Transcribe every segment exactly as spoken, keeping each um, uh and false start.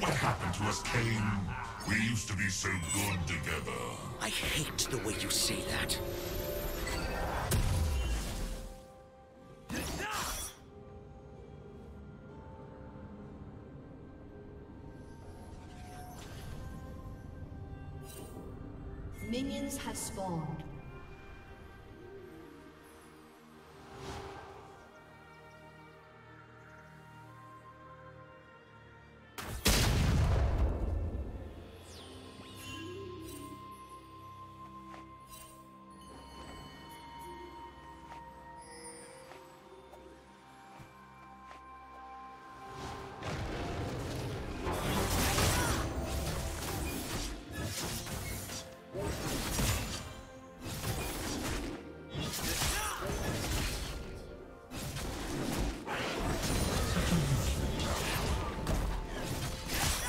What happened to us, Cain? We used to be so good together. I hate the way you say that. Minions have spawned.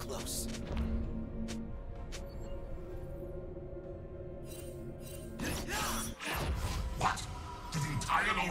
Close. What? Did he tie it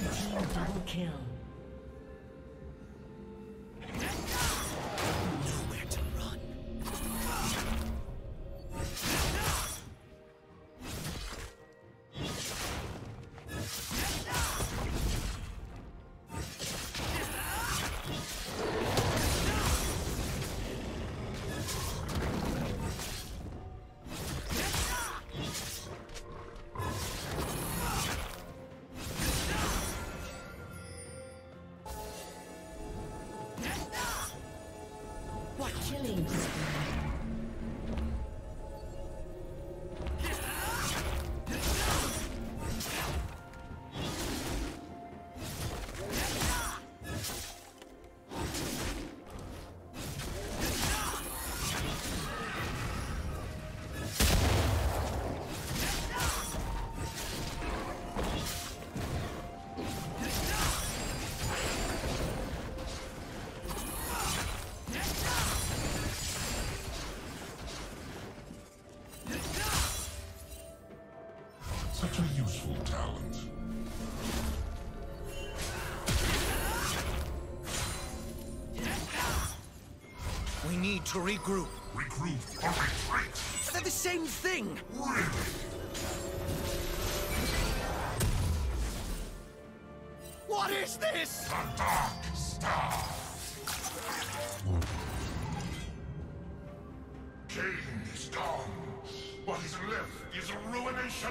Red team double kill. Such a useful talent. We need to regroup. Regroup or retreat? They're the same thing! Really? What is this? The Dark Star. Cain is gone. What is left is a ruination.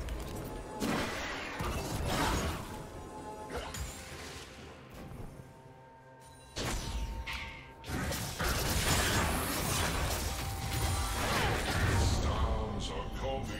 Stars are calling.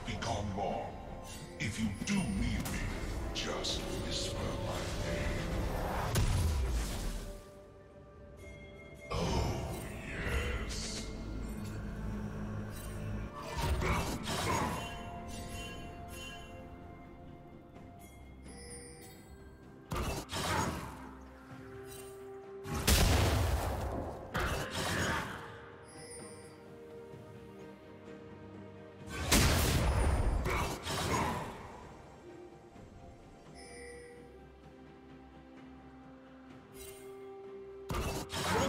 not be gone long. If you do need me, just whisper my name. Oh, yes. Your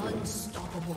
Unstoppable.